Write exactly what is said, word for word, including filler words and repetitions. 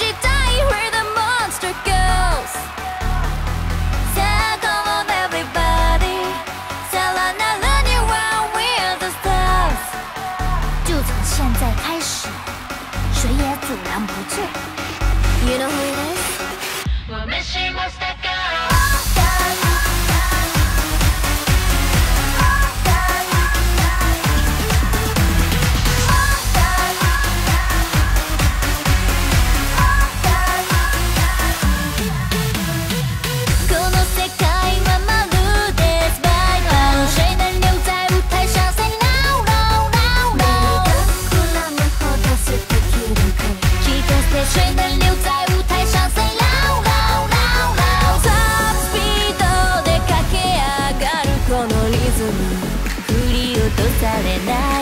you die? We're the Monster Girls. So come on everybody, tell another new world we're the stars. 就从现在开始，谁也阻拦不住。You know who it is? 我们是 Monster Girls. That